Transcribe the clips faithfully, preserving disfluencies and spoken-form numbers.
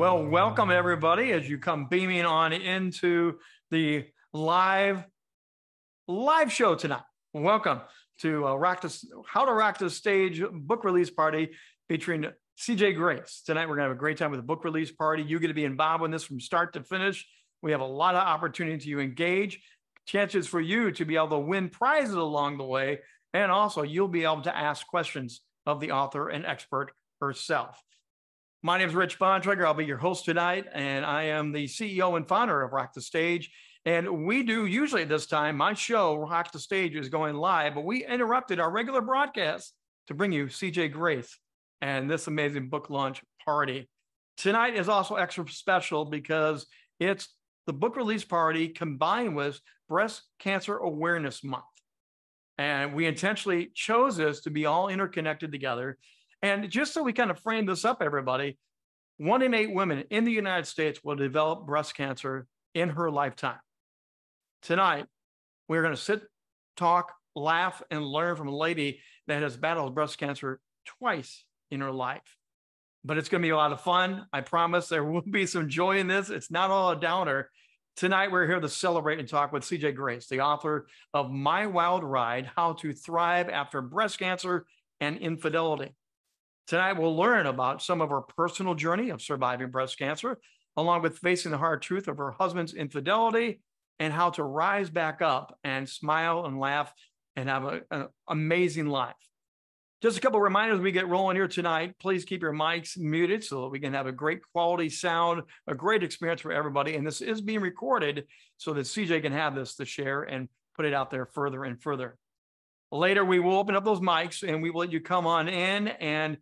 Well, welcome everybody as you come beaming on into the live live show tonight. Welcome to uh, Rock the, How to Rock the Stage book release party featuring C J. Grace. Tonight we're going to have a great time with the book release party. You get to be involved in this from start to finish. We have a lot of opportunity to engage, chances for you to be able to win prizes along the way, and also you'll be able to ask questions of the author and expert herself. My name is Rich Bontrager. I'll be your host tonight, and I am the C E O and founder of Rock the Stage. And we do usually at this time, my show, Rock the Stage, is going live, but we interrupted our regular broadcast to bring you C J. Grace and this amazing book launch party. Tonight is also extra special because it's the book release party combined with Breast Cancer Awareness Month. And we intentionally chose this to be all interconnected together. And just so we kind of frame this up, everybody, one in eight women in the United States will develop breast cancer in her lifetime. Tonight, we're going to sit, talk, laugh, and learn from a lady that has battled breast cancer twice in her life. But it's going to be a lot of fun. I promise there will be some joy in this. It's not all a downer. Tonight, we're here to celebrate and talk with C J. Grace, the author of My Wild Ride: How to Thrive After Breast Cancer and Infidelity. Tonight, we'll learn about some of her personal journey of surviving breast cancer, along with facing the hard truth of her husband's infidelity and how to rise back up and smile and laugh and have an amazing life. Just a couple of reminders we get rolling here tonight. Please keep your mics muted so that we can have a great quality sound, a great experience for everybody. And this is being recorded so that C J can have this to share and put it out there further and further. Later, we will open up those mics and we will let you come on in and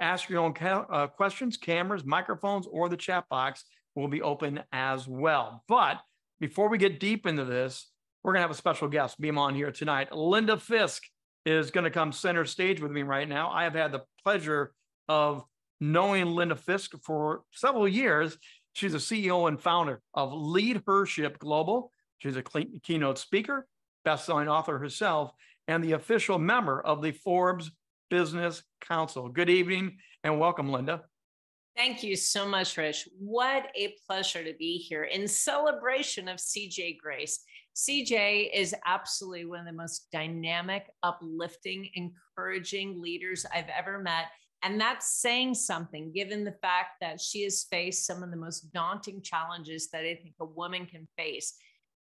ask your own uh, questions, cameras, microphones, or the chat box will be open as well. But before we get deep into this, we're going to have a special guest beam on here tonight. Linda Fisk is going to come center stage with me right now. I have had the pleasure of knowing Linda Fisk for several years. She's a C E O and founder of Lead Hership Global. She's a keynote speaker, best-selling author herself, and the official member of the Forbes Business Council. Good evening and welcome, Linda. Thank you so much, Rich. What a pleasure to be here in celebration of C J. Grace. C J is absolutely one of the most dynamic, uplifting, encouraging leaders I've ever met. And that's saying something, given the fact that she has faced some of the most daunting challenges that I think a woman can face.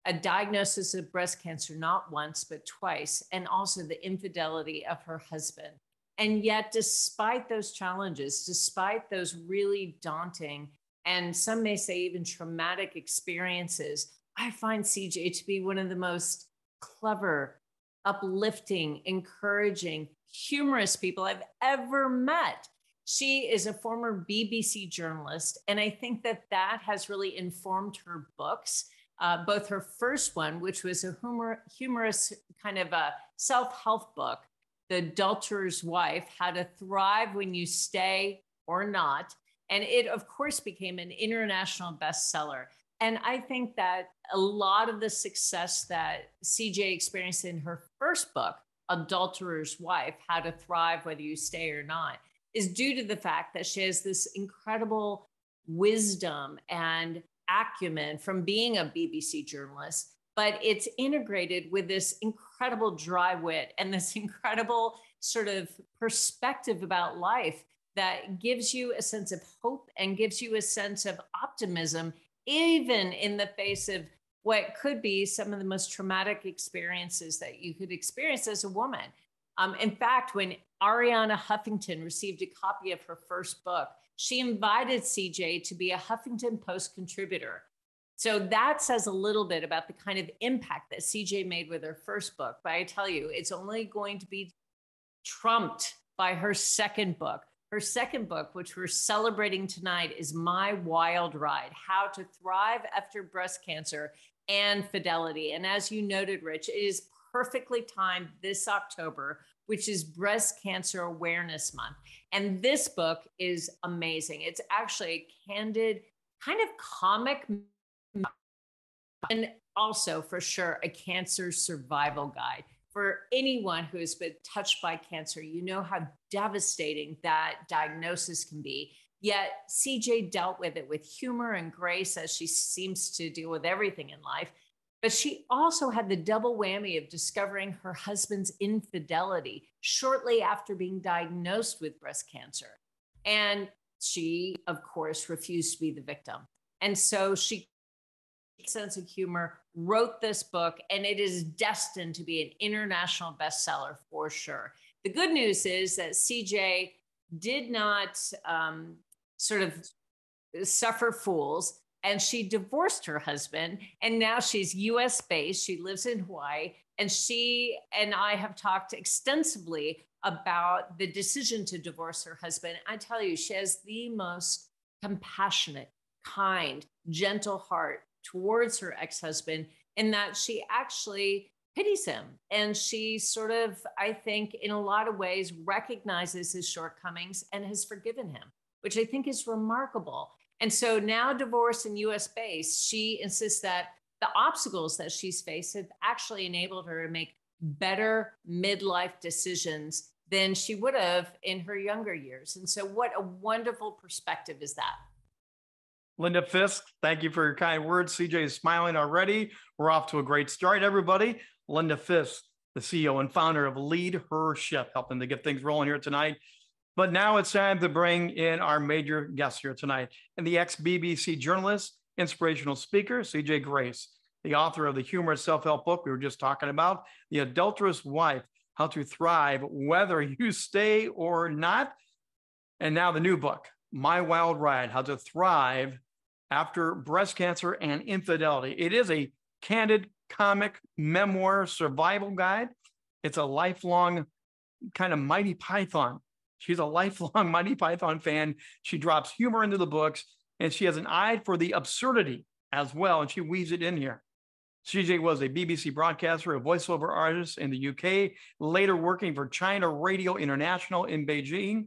A diagnosis of breast cancer, not once, but twice, and also the infidelity of her husband. And yet, despite those challenges, despite those really daunting and some may say even traumatic experiences, I find C J to be one of the most clever, uplifting, encouraging, humorous people I've ever met. She is a former B B C journalist, and I think that that has really informed her books, uh, both her first one, which was a humor, humorous kind of a self-help book, The Adulterer's Wife: How to Thrive When You Stay or Not. And it, of course, became an international bestseller. And I think that a lot of the success that C J experienced in her first book, Adulterer's Wife: How to Thrive Whether You Stay or Not, is due to the fact that she has this incredible wisdom and acumen from being a B B C journalist, but it's integrated with this incredible dry wit and this incredible sort of perspective about life that gives you a sense of hope and gives you a sense of optimism, even in the face of what could be some of the most traumatic experiences that you could experience as a woman. Um, in fact, when Arianna Huffington received a copy of her first book, she invited C J to be a Huffington Post contributor. So that says a little bit about the kind of impact that C J made with her first book. But I tell you, it's only going to be trumped by her second book. Her second book, which we're celebrating tonight, is My Wild Ride: How to Thrive After Breast Cancer and Infidelity. And as you noted, Rich, it is perfectly timed this October, which is Breast Cancer Awareness Month. And this book is amazing. It's actually a candid, kind of comic, and also, for sure, a cancer survival guide. For anyone who has been touched by cancer, you know how devastating that diagnosis can be. Yet C J dealt with it with humor and grace, as she seems to deal with everything in life. But she also had the double whammy of discovering her husband's infidelity shortly after being diagnosed with breast cancer. And she, of course, refused to be the victim. And so she, sense of humor, wrote this book, and it is destined to be an international bestseller for sure. The good news is that C J did not um, sort of suffer fools, and she divorced her husband, and now she's U S based. She lives in Hawaii, and she and I have talked extensively about the decision to divorce her husband. I tell you, she has the most compassionate, kind, gentle heart towards her ex-husband, in that she actually pities him. And she sort of, I think, in a lot of ways, recognizes his shortcomings and has forgiven him, which I think is remarkable. And so now, divorced and U S based, she insists that the obstacles that she's faced have actually enabled her to make better midlife decisions than she would have in her younger years. And so what a wonderful perspective is that. Linda Fisk, thank you for your kind words. C J is smiling already. We're off to a great start, everybody. Linda Fisk, the C E O and founder of Lead Hership, helping to get things rolling here tonight. But now it's time to bring in our major guest here tonight, and the ex-B B C journalist, inspirational speaker, C J. Grace, the author of the humorous self-help book we were just talking about, The Adulterer's Wife: How to Thrive Whether You Stay or Not, and now the new book, My Wild Ride: How to Thrive After Breast Cancer and Infidelity. It is a candid comic memoir survival guide. It's a lifelong kind of Mighty Python. She's a lifelong Mighty Python fan. She drops humor into the books, and she has an eye for the absurdity as well, and she weaves it in here. C J was a B B C broadcaster, a voiceover artist in the U K, later working for China Radio International in Beijing.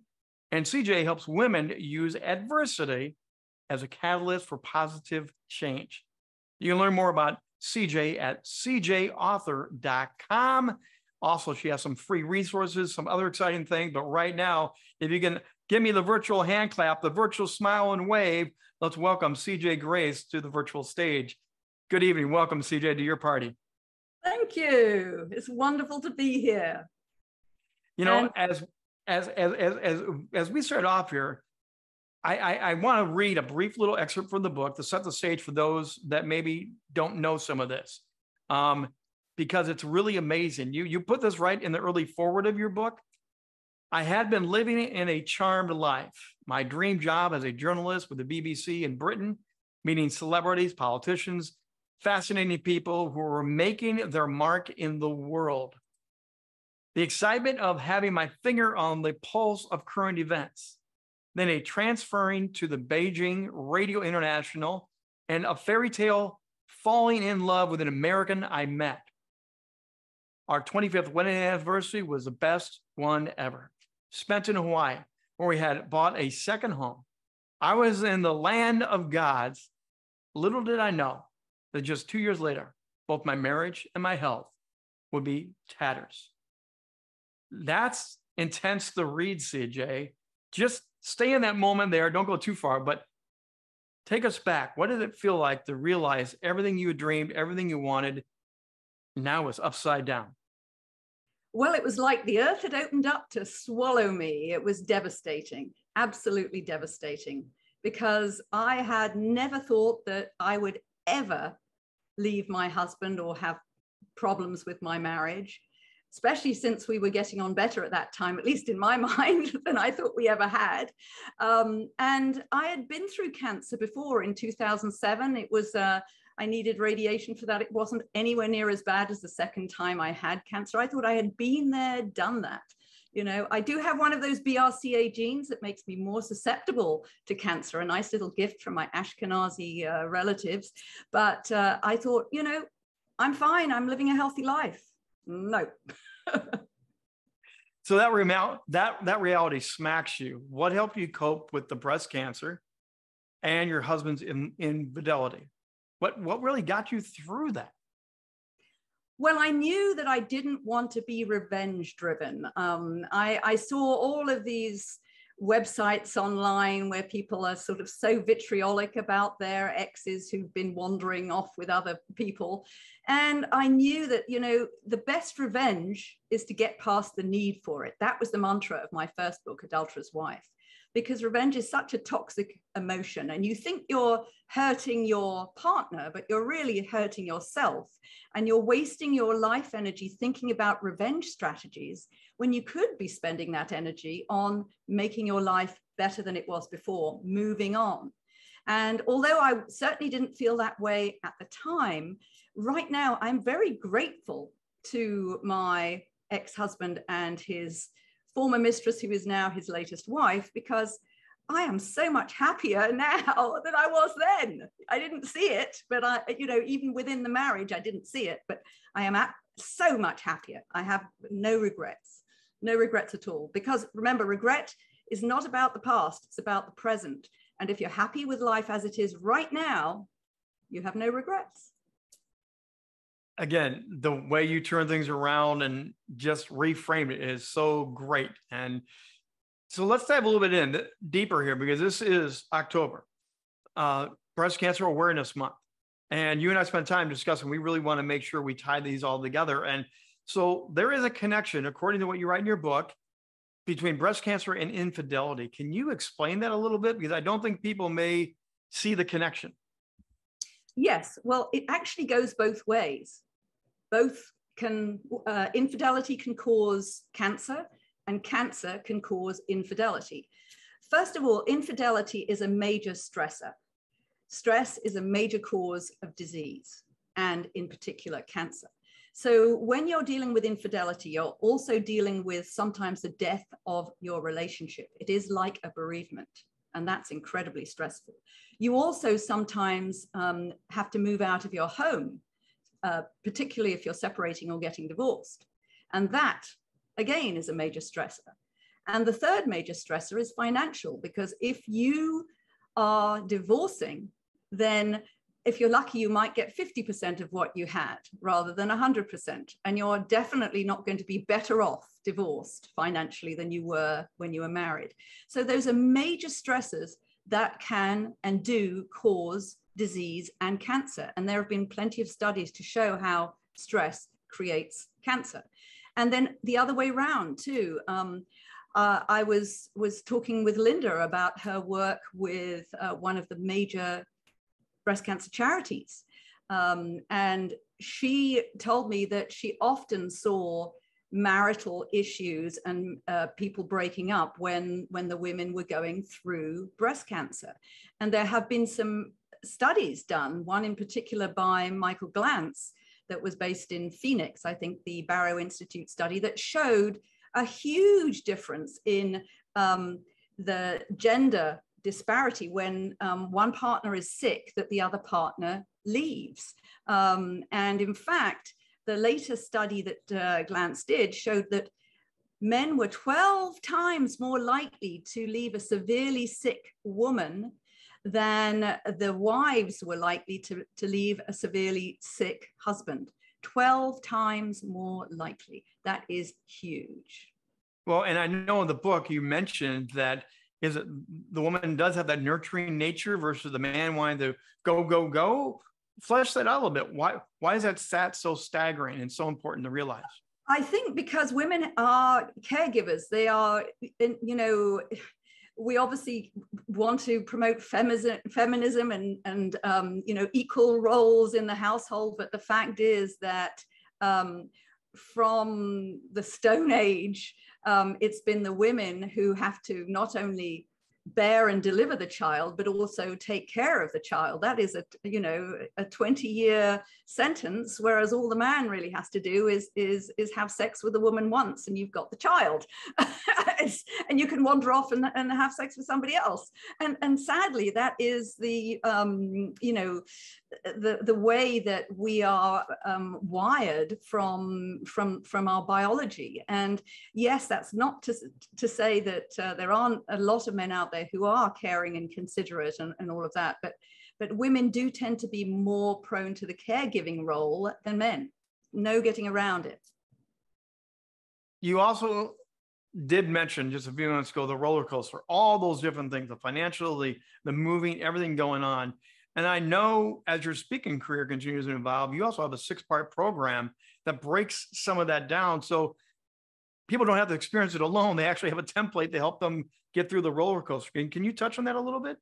And C J helps women use adversity as a catalyst for positive change. You can learn more about C J at c j author dot com. Also, she has some free resources, some other exciting things. But right now, if you can give me the virtual hand clap, the virtual smile and wave, let's welcome C J Grace to the virtual stage. Good evening. Welcome, C J, to your party. Thank you. It's wonderful to be here. You know, and as as as as as as we start off here, I, I, I want to read a brief little excerpt from the book to set the stage for those that maybe don't know some of this, um, because it's really amazing. You, you put this right in the early foreword of your book. I had been living in a charmed life. My dream job as a journalist with the B B C in Britain, meeting celebrities, politicians, fascinating people who were making their mark in the world. The excitement of having my finger on the pulse of current events. Then a transferring to the Beijing Radio International, and a fairy tale falling in love with an American I met. Our twenty-fifth wedding anniversary was the best one ever. Spent in Hawaii, where we had bought a second home. I was in the land of gods. Little did I know that just two years later, both my marriage and my health would be tatters. That's intense to read, C J. Just stay in that moment there. Don't go too far, but take us back. What did it feel like to realize everything you had dreamed, everything you wanted, now is upside down? Well, it was like the earth had opened up to swallow me. It was devastating, absolutely devastating, because I had never thought that I would ever leave my husband or have problems with my marriage, especially since we were getting on better at that time, at least in my mind, than I thought we ever had. Um, and I had been through cancer before in two thousand seven. It was, uh, I needed radiation for that. It wasn't anywhere near as bad as the second time I had cancer. I thought I had been there, done that. You know, I do have one of those B R C A genes that makes me more susceptible to cancer, a nice little gift from my Ashkenazi uh, relatives. But uh, I thought, you know, I'm fine. I'm living a healthy life. No. So that, re that, that reality smacks you. What helped you cope with the breast cancer and your husband's in, infidelity? What, what really got you through that? Well, I knew that I didn't want to be revenge driven. Um, I, I saw all of these websites online where people are sort of so vitriolic about their exes who've been wandering off with other people. And I knew that, you know, the best revenge is to get past the need for it. That was the mantra of my first book, Adulterer's Wife, because revenge is such a toxic emotion, and you think you're hurting your partner, but you're really hurting yourself, and you're wasting your life energy thinking about revenge strategies when you could be spending that energy on making your life better than it was before, moving on. And although I certainly didn't feel that way at the time, right now I'm very grateful to my ex-husband and his former mistress, who is now his latest wife, because I am so much happier now than I was then. I didn't see it, but I, you know, even within the marriage, I didn't see it, but I am so much happier. I have no regrets, no regrets at all. Because remember, regret is not about the past, it's about the present. And if you're happy with life as it is right now, you have no regrets. Again, the way you turn things around and just reframe it is so great. And so let's dive a little bit in deeper here, because this is October, uh, Breast Cancer Awareness Month. And you and I spent time discussing, we really want to make sure we tie these all together. And so there is a connection, according to what you write in your book, between breast cancer and infidelity. Can you explain that a little bit? Because I don't think people may see the connection. Yes, well, it actually goes both ways. Both can, uh, infidelity can cause cancer, and cancer can cause infidelity. First of all, infidelity is a major stressor. Stress is a major cause of disease, and in particular, cancer. So when you're dealing with infidelity, you're also dealing with sometimes the death of your relationship. It is like a bereavement. And that's incredibly stressful. You also sometimes um, have to move out of your home, uh, particularly if you're separating or getting divorced. And that, again, is a major stressor. And the third major stressor is financial, because if you are divorcing, then if you're lucky, you might get fifty percent of what you had rather than one hundred percent. And you're definitely not going to be better off divorced financially than you were when you were married. So those are major stressors that can and do cause disease and cancer. And there have been plenty of studies to show how stress creates cancer. And then the other way around too. Um, Uh, I was, was talking with Linda about her work with uh, one of the major breast cancer charities. Um, and she told me that she often saw marital issues and uh, people breaking up when, when the women were going through breast cancer. And there have been some studies done, one in particular by Michael Glantz that was based in Phoenix, I think the Barrow Institute study, that showed a huge difference in um, the gender disparity when um, one partner is sick, that the other partner leaves. Um, and in fact, the latest study that uh, Glantz did showed that men were twelve times more likely to leave a severely sick woman than the wives were likely to, to leave a severely sick husband. twelve times more likely. That is huge. Well, and I know in the book you mentioned that is it, the woman does have that nurturing nature versus the man wanting to go, go, go. Flesh that out a little bit. Why, why is that stat so staggering and so important to realize? I think because women are caregivers. They are, you know, we obviously want to promote feminism, feminism and, and um, you know, equal roles in the household. But the fact is that um, from the Stone Age, um, it's been the women who have to not only bear and deliver the child, but also take care of the child. That is a, you know, a twenty year sentence, whereas all the man really has to do is, is, is have sex with a woman once and you've got the child. And you can wander off and, and have sex with somebody else. And, and sadly, that is the, um, you know, the, the way that we are um, wired from, from, from our biology. And yes, that's not to, to say that uh, there aren't a lot of men out there who are caring and considerate and, and all of that, but, but women do tend to be more prone to the caregiving role than men. No getting around it. You also did mention just a few minutes ago, the roller coaster, all those different things, the financial, the, the moving, everything going on. And I know as your speaking career continues to evolve, you also have a six-part program that breaks some of that down. So people don't have to experience it alone. They actually have a template to help them get through the roller coaster. Can, can you touch on that a little bit?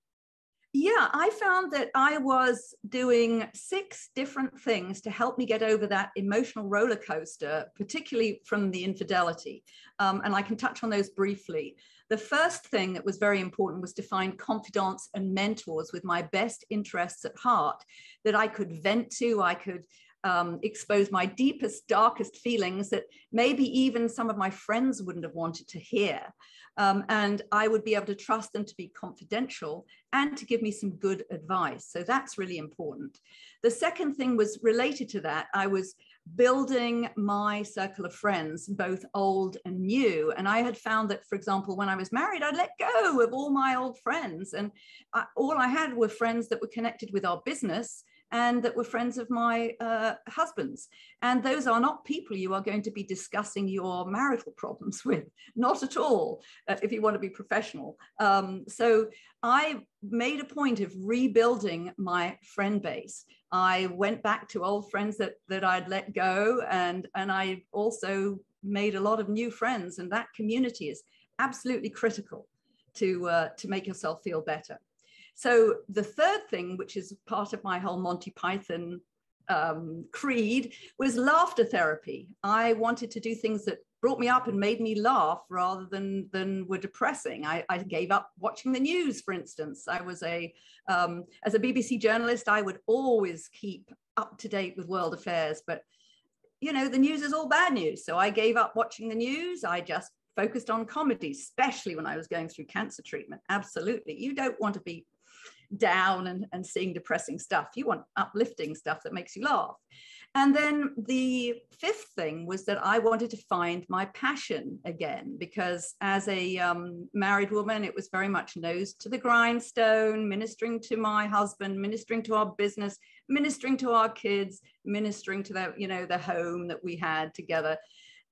Yeah, I found that I was doing six different things to help me get over that emotional roller coaster, particularly from the infidelity. Um, and I can touch on those briefly. The first thing that was very important was to find confidants and mentors with my best interests at heart that I could vent to, I could Um, expose my deepest, darkest feelings that maybe even some of my friends wouldn't have wanted to hear. Um, and I would be able to trust them to be confidential and to give me some good advice. So that's really important. The second thing was related to that. I was building my circle of friends, both old and new. And I had found that, for example, when I was married, I'd let go of all my old friends. And I, all I had were friends that were connected with our business and that were friends of my uh, husband's. And those are not people you are going to be discussing your marital problems with, not at all, uh, if you want to be professional. Um, so I made a point of rebuilding my friend base. I went back to old friends that, that I'd let go, and, and I also made a lot of new friends, and that community is absolutely critical to, uh, to make yourself feel better. So the third thing, which is part of my whole Monty Python um, creed, was laughter therapy. I wanted to do things that brought me up and made me laugh rather than, than were depressing. I, I gave up watching the news, for instance. I was a, um, as a B B C journalist, I would always keep up to date with world affairs, but you know, the news is all bad news. So I gave up watching the news. I just focused on comedy, especially when I was going through cancer treatment. Absolutely. You don't want to be down and, and seeing depressing stuff. You want uplifting stuff that makes you laugh. And then the fifth thing was that I wanted to find my passion again, because as a um, married woman, it was very much nose to the grindstone, ministering to my husband, ministering to our business, ministering to our kids, ministering to the, you know, the home that we had together,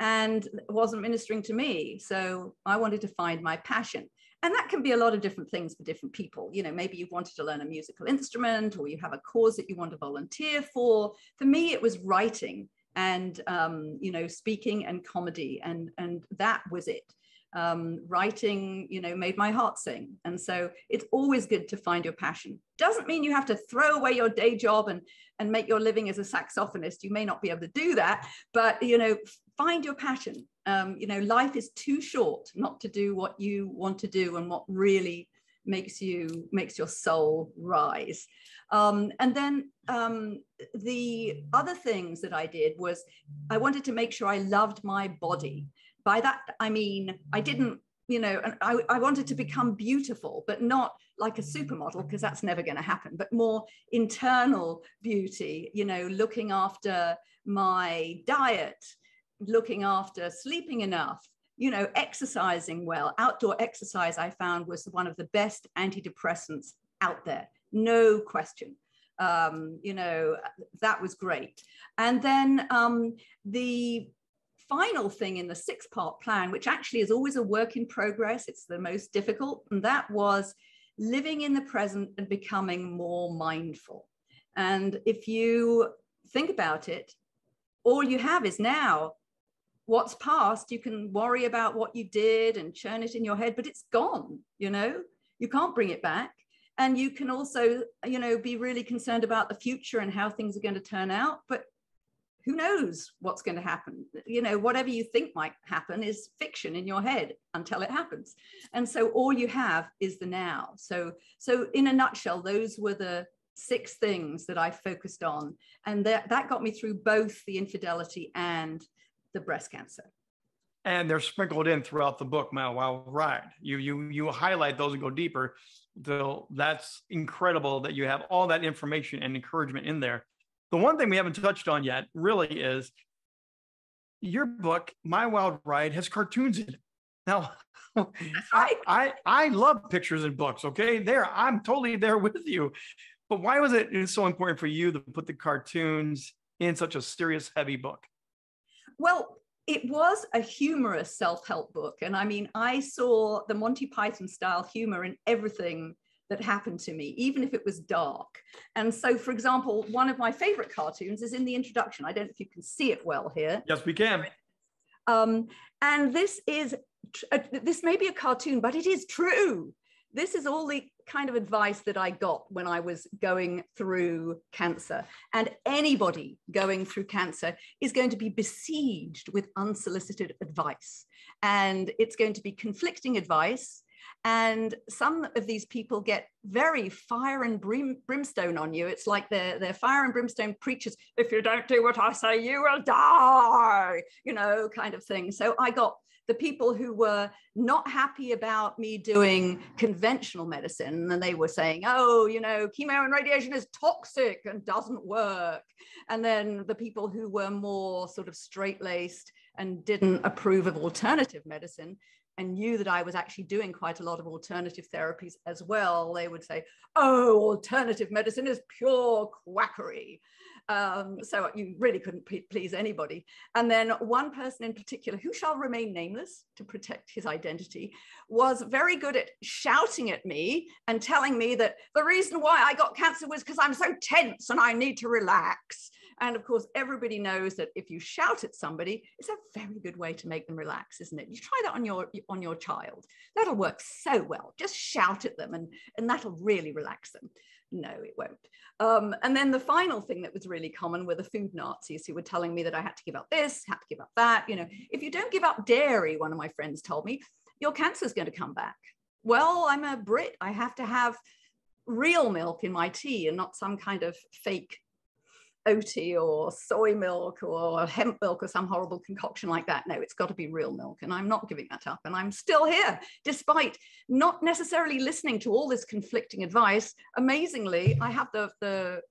and it wasn't ministering to me. So I wanted to find my passion. And that can be a lot of different things for different people. You know, maybe you wanted to learn a musical instrument, or you have a cause that you want to volunteer for. For me, it was writing and, um, you know, speaking and comedy. And, and that was it. Um, writing, you know, made my heart sing. And so it's always good to find your passion. Doesn't mean you have to throw away your day job and, and make your living as a saxophonist. You may not be able to do that, but, you know, find your passion. Um, you know, life is too short not to do what you want to do and what really makes you, makes your soul rise. Um, and then um, the other things that I did was I wanted to make sure I loved my body. By that, I mean, I didn't, you know, and I, I wanted to become beautiful, but not like a supermodel, because that's never going to happen, but more internal beauty, you know, looking after my diet, looking after sleeping enough, you know, exercising well. Outdoor exercise, I found, was one of the best antidepressants out there, no question. Um, you know, that was great. And then um, the final thing in the six-part plan, which actually is always a work in progress, it's the most difficult, and that was living in the present and becoming more mindful. And if you think about it, all you have is now. What's past, you can worry about what you did and churn it in your head, but it's gone, you know, you can't bring it back. And you can also, you know, be really concerned about the future and how things are going to turn out, but who knows what's going to happen? You know, whatever you think might happen is fiction in your head until it happens. And so all you have is the now. So, so in a nutshell, those were the six things that I focused on. And that, that got me through both the infidelity and the breast cancer. And they're sprinkled in throughout the book, My Wild Ride. You, you, you highlight those and go deeper. So that's incredible that you have all that information and encouragement in there. The one thing we haven't touched on yet really is your book, My Wild Ride, has cartoons in it. Now, I, I, I love pictures and books, okay? There, I'm totally there with you. But why was it so important for you to put the cartoons in such a serious, heavy book? Well, it was a humorous self-help book. And I mean, I saw the Monty Python style humor in everything that happened to me, even if it was dark. And so, for example, one of my favorite cartoons is in the introduction. I don't know if you can see it well here. Yes, we can. Um, and this is, a, this may be a cartoon, but it is true. This is all the kind of advice that I got when I was going through cancer. And anybody going through cancer is going to be besieged with unsolicited advice. And it's going to be conflicting advice. And some of these people get very fire and brim, brimstone on you. It's like they're, they're fire and brimstone preachers. If you don't do what I say, you will die, you know, kind of thing. So I got the people who were not happy about me doing conventional medicine. And they were saying, oh, you know, chemo and radiation is toxic and doesn't work. And then the people who were more sort of straight-laced and didn't approve of alternative medicine and knew that I was actually doing quite a lot of alternative therapies as well, they would say, oh, alternative medicine is pure quackery. Um, so you really couldn't p- please anybody. And then one person in particular, who shall remain nameless to protect his identity, was very good at shouting at me and telling me that the reason why I got cancer was because I'm so tense and I need to relax. And of course, everybody knows that if you shout at somebody, it's a very good way to make them relax, isn't it? You try that on your on your child. That'll work so well. Just shout at them and, and that'll really relax them. No, it won't. Um, and then the final thing that was really common were the food Nazis who were telling me that I had to give up this, had to give up that. You know, if you don't give up dairy, one of my friends told me, your cancer's going to come back. Well, I'm a Brit. I have to have real milk in my tea and not some kind of fake oaty or soy milk or hemp milk or some horrible concoction like that. No, it's got to be real milk. And I'm not giving that up. And I'm still here, despite not necessarily listening to all this conflicting advice. Amazingly, I have the, the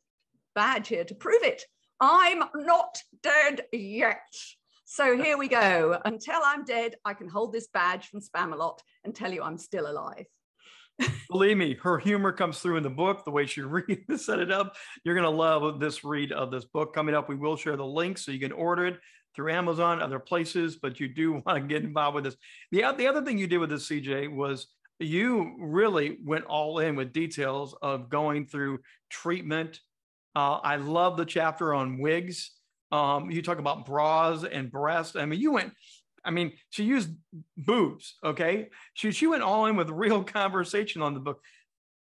badge here to prove it. I'm not dead yet. So here we go. Until I'm dead, I can hold this badge from Spamalot and tell you I'm still alive. Believe me, her humor comes through in the book, the way she read, set it up. You're going to love this read of this book. Coming up, we will share the link so you can order it through Amazon, other places, but you do want to get involved with this. The, the other thing you did with this, C J, was you really went all in with details of going through treatment. Uh, I love the chapter on wigs. Um, you talk about bras and breasts. I mean, you went... I mean, she used boobs, okay? She she went all in with real conversation on the book.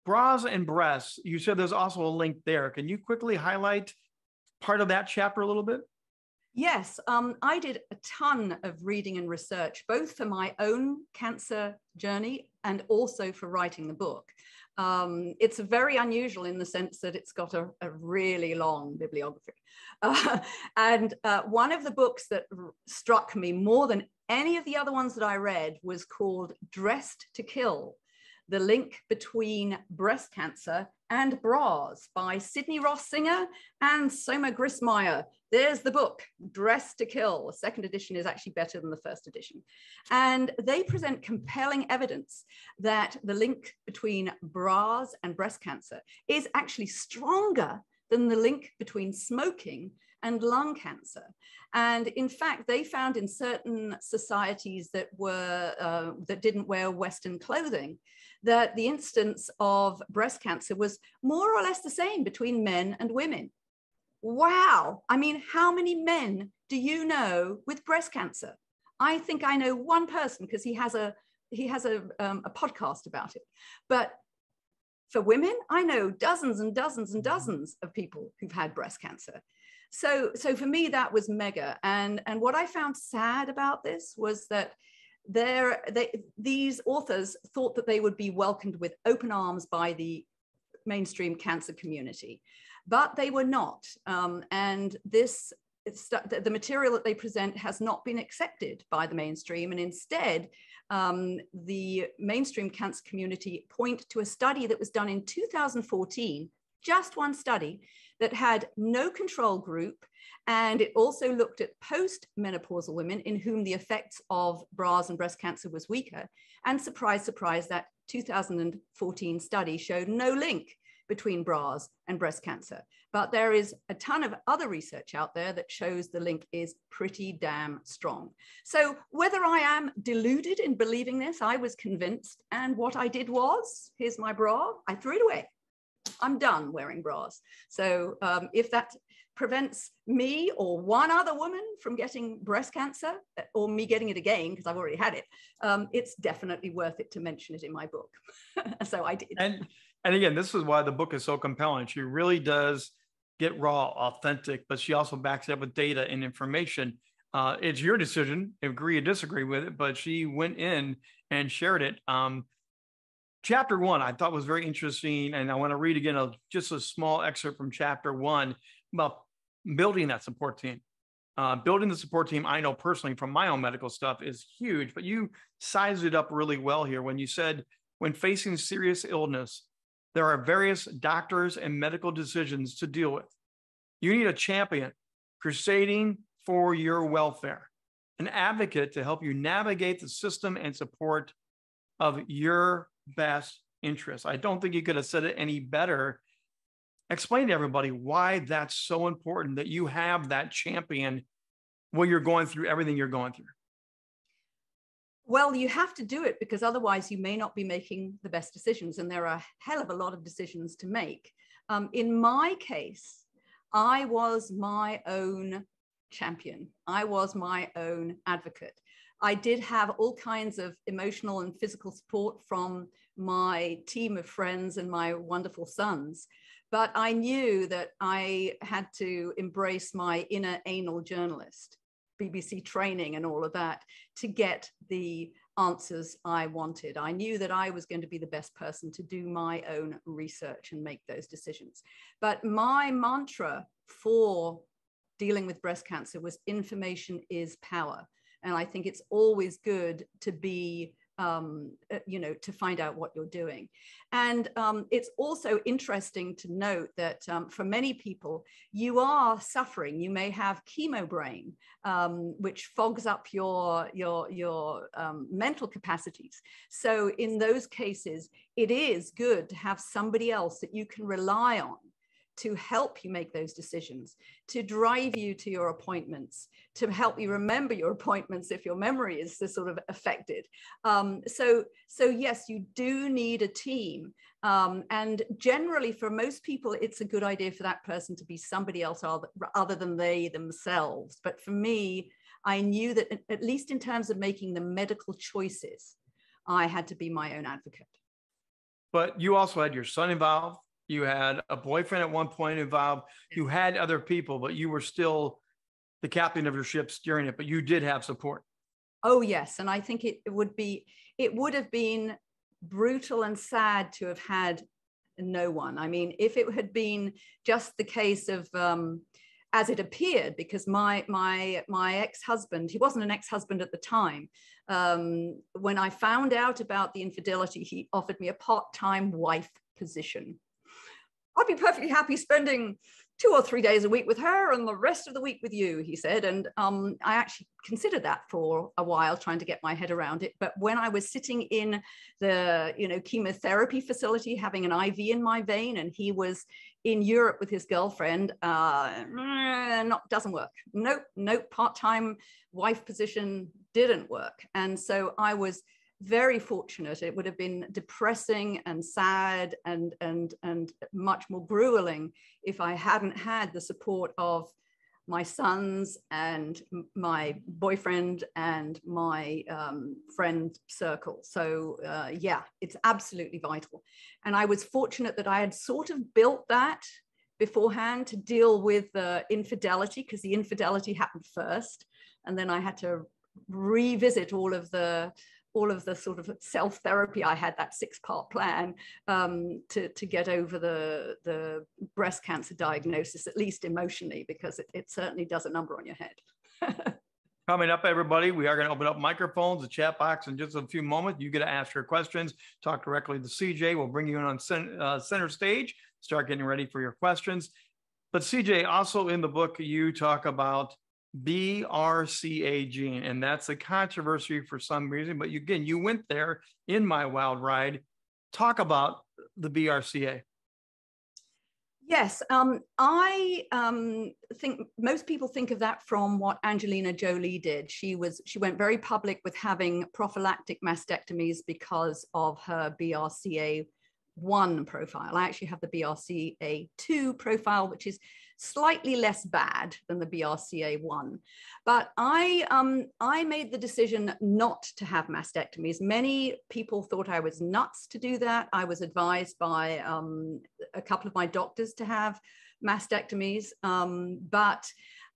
Bras and breasts, you said there's also a link there. Can you quickly highlight part of that chapter a little bit? Yes, um, I did a ton of reading and research, both for my own cancer journey and also for writing the book. Um, it's very unusual in the sense that it's got a, a really long bibliography. Uh, and uh, one of the books that r- struck me more than any of the other ones that I read was called Dressed to Kill, The Link Between Breast Cancer and Bras by Sidney Ross Singer and Soma Grissmeyer. There's the book, Dressed to Kill. The second edition is actually better than the first edition. And they present compelling evidence that the link between bras and breast cancer is actually stronger than the link between smoking and lung cancer. And in fact, they found in certain societies that were uh, that didn't wear Western clothing, that the incidence of breast cancer was more or less the same between men and women. Wow. I mean, how many men do you know with breast cancer? I think I know one person because he has a he has a, um, a podcast about it. But for women, I know dozens and dozens and dozens of people who've had breast cancer. So, so for me, that was mega. And, and what I found sad about this was that there, they, these authors thought that they would be welcomed with open arms by the mainstream cancer community. But they were not. Um, and this st- the material that they present has not been accepted by the mainstream. And instead, um, the mainstream cancer community point to a study that was done in two thousand fourteen, just one study, that had no control group. And it also looked at post-menopausal women in whom the effects of bras and breast cancer was weaker. And surprise, surprise, that two thousand fourteen study showed no link between bras and breast cancer. But there is a ton of other research out there that shows the link is pretty damn strong. So whether I am deluded in believing this, I was convinced. And what I did was, here's my bra, I threw it away. I'm done wearing bras. So um, if that prevents me or one other woman from getting breast cancer, or me getting it again, because I've already had it, um, it's definitely worth it to mention it in my book. So I did. And, and again, this is why the book is so compelling. She really does get raw, authentic, but she also backs it up with data and information. Uh, it's your decision, agree or disagree with it, but she went in and shared it. Um, Chapter one, I thought was very interesting. And I want to read again, a, just a small excerpt from chapter one about building that support team. Uh, building the support team, I know personally from my own medical stuff is huge, but you sized it up really well here when you said, when facing serious illness, there are various doctors and medical decisions to deal with. You need a champion crusading for your welfare, an advocate to help you navigate the system and support of your best interest. I don't think you could have said it any better. Explain to everybody why that's so important that you have that champion when you're going through everything you're going through. Well, you have to do it because otherwise you may not be making the best decisions. And there are a hell of a lot of decisions to make. Um, in my case, I was my own champion. I was my own advocate. I did have all kinds of emotional and physical support from my team of friends and my wonderful sons, but I knew that I had to embrace my inner anal journalist, B B C training and all of that, to get the answers I wanted. I knew that I was going to be the best person to do my own research and make those decisions. But my mantra for dealing with breast cancer was information is power. And I think it's always good to be, um, you know, to find out what you're doing. And um, it's also interesting to note that um, for many people, you are suffering. You may have chemo brain, um, which fogs up your, your, your um, mental capacities. So in those cases, it is good to have somebody else that you can rely on to help you make those decisions, to drive you to your appointments, to help you remember your appointments if your memory is sort of affected. Um, so, so yes, you do need a team. Um, and generally for most people, it's a good idea for that person to be somebody else other than they themselves. But for me, I knew that at least in terms of making the medical choices, I had to be my own advocate. But you also had your son involved. You had a boyfriend at one point involved. You had other people, but you were still the captain of your ship steering it, but you did have support. Oh, yes. And I think it would be, it would have been brutal and sad to have had no one. I mean, if it had been just the case of, um, as it appeared, because my my my ex-husband, he wasn't an ex-husband at the time. Um, when I found out about the infidelity, he offered me a part-time wife position. I'd be perfectly happy spending two or three days a week with her and the rest of the week with you, he said. And um, I actually considered that for a while, trying to get my head around it. But when I was sitting in the, you know, chemotherapy facility, having an I V in my vein, and he was in Europe with his girlfriend, uh, not, doesn't work. Nope, nope, part-time wife position didn't work. And so I was very fortunate. It would have been depressing and sad and and and much more grueling if I hadn't had the support of my sons and my boyfriend and my um, friend circle. So uh, yeah, it's absolutely vital. And I was fortunate that I had sort of built that beforehand to deal with the infidelity, because the infidelity happened first. And then I had to revisit all of the all of the sort of self-therapy. I had that six-part plan um, to, to get over the, the breast cancer diagnosis, at least emotionally, because it, it certainly does a number on your head. Coming up, everybody, we are going to open up microphones, the chat box in just a few moments. You get to ask your questions, talk directly to C J. We'll bring you in on center, uh, center stage, start getting ready for your questions. But C J, also in the book, you talk about B R C A gene, and that's a controversy for some reason, but you, again, you went there in My Wild Ride. Talk about the B R C A. Yes, um, I um, think most people think of that from what Angelina Jolie did. She was she went very public with having prophylactic mastectomies because of her B R C A one profile. I actually have the B R C A two profile, which is slightly less bad than the B R C A one. But I um, I made the decision not to have mastectomies. Many people thought I was nuts to do that. I was advised by um, a couple of my doctors to have mastectomies, um, but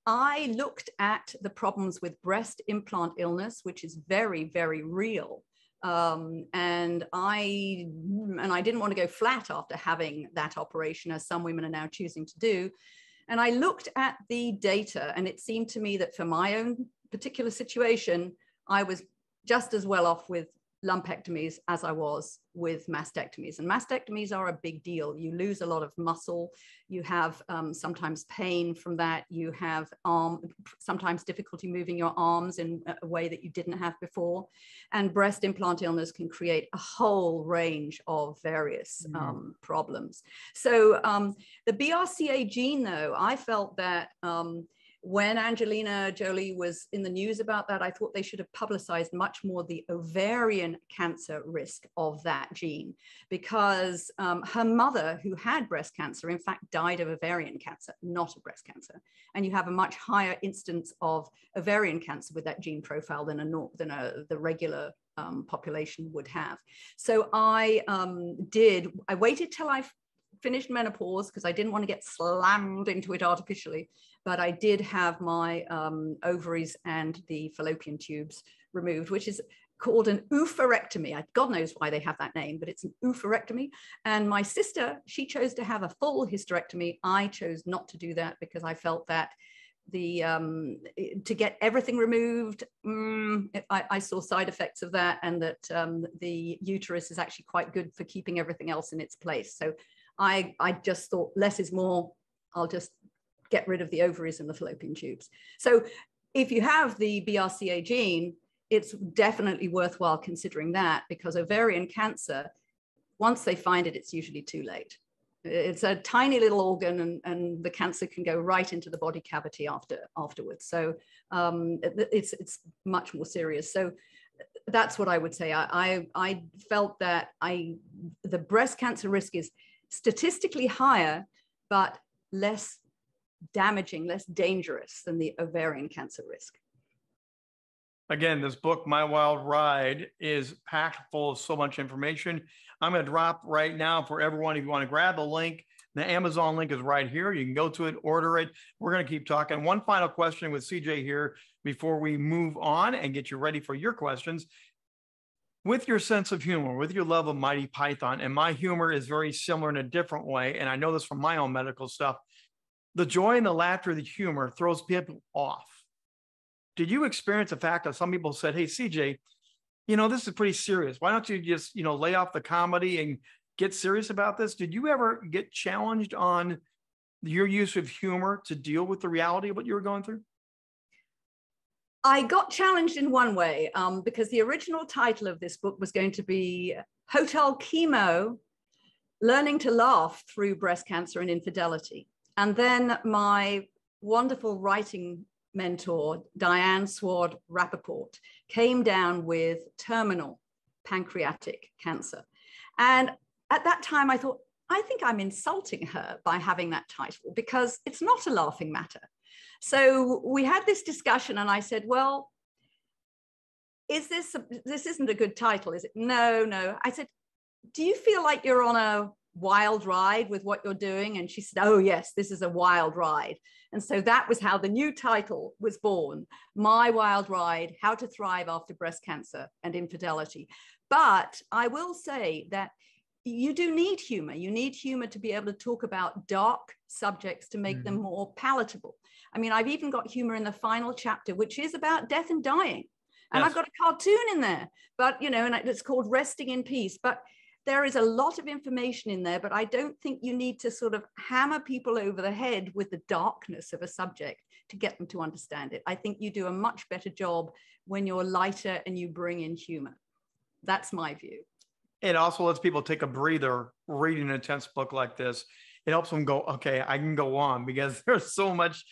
I looked at the problems with breast implant illness, which is very, very real. Um, and I and I didn't want to go flat after having that operation, as some women are now choosing to do. And I looked at the data, and it seemed to me that for my own particular situation, I was just as well off with lumpectomies as I was with mastectomies. And mastectomies are a big deal. You lose a lot of muscle. You have um, sometimes pain from that. You have arm, sometimes difficulty moving your arms in a way that you didn't have before. And breast implant illness can create a whole range of various mm. um, problems. So um, the B R C A gene, though, I felt that um, when Angelina Jolie was in the news about that, I thought they should have publicized much more the ovarian cancer risk of that gene, because um, her mother, who had breast cancer, in fact, died of ovarian cancer, not of breast cancer. And you have a much higher incidence of ovarian cancer with that gene profile than a than a, the regular um, population would have. So I um, did, I waited till I finished menopause because I didn't want to get slammed into it artificially, but I did have my um, ovaries and the fallopian tubes removed, which is called an oophorectomy. God knows why they have that name, but it's an oophorectomy. And my sister, she chose to have a full hysterectomy. I chose not to do that because I felt that the um, to get everything removed, mm, I, I saw side effects of that, and that um, the uterus is actually quite good for keeping everything else in its place. So I, I just thought less is more. I'll just get rid of the ovaries and the fallopian tubes. So if you have the B R C A gene, it's definitely worthwhile considering that, because ovarian cancer, once they find it, it's usually too late. It's a tiny little organ, and, and the cancer can go right into the body cavity after afterwards. So um, it's, it's much more serious. So that's what I would say. I, I, I felt that I the breast cancer risk is statistically higher, but less damaging, less dangerous than the ovarian cancer risk. Again, this book, My Wild Ride, is packed full of so much information. I'm going to drop right now for everyone. If you want to grab the link, the Amazon link is right here. You can go to it, order it. We're going to keep talking. One final question with C J here before we move on and get you ready for your questions. With your sense of humor, with your love of Monty Python, and my humor is very similar in a different way, and I know this from my own medical stuff, the joy and the laughter, the humor throws people off. Did you experience the fact that some people said, hey, C J, you know, this is pretty serious. Why don't you just, you know, lay off the comedy and get serious about this? Did you ever get challenged on your use of humor to deal with the reality of what you were going through? I got challenged in one way, um, because the original title of this book was going to be Hotel Chemo, Learning to Laugh Through Breast Cancer and Infidelity. And then my wonderful writing mentor, Diane Sward Rapaport, came down with terminal pancreatic cancer. And at that time, I thought, I think I'm insulting her by having that title, because it's not a laughing matter. So we had this discussion, and I said, well, is this, a, this isn't a good title, is it? No, no. I said, do you feel like you're on a wild ride with what you're doing? And she said, oh yes, this is a wild ride. And so that was how the new title was born, My Wild Ride: How to Thrive After Breast Cancer and Infidelity. But I will say that you do need humor. You need humor to be able to talk about dark subjects to make mm. them more palatable. I mean, I've even got humor in the final chapter, which is about death and dying. And yes, I've got a cartoon in there, but, you know, and it's called Resting in Peace. But there is a lot of information in there, but I don't think you need to sort of hammer people over the head with the darkness of a subject to get them to understand it. I think you do a much better job when you're lighter and you bring in humor. That's my view. It also lets people take a breather reading an intense book like this. it helps them go, okay, I can go on, because there's so much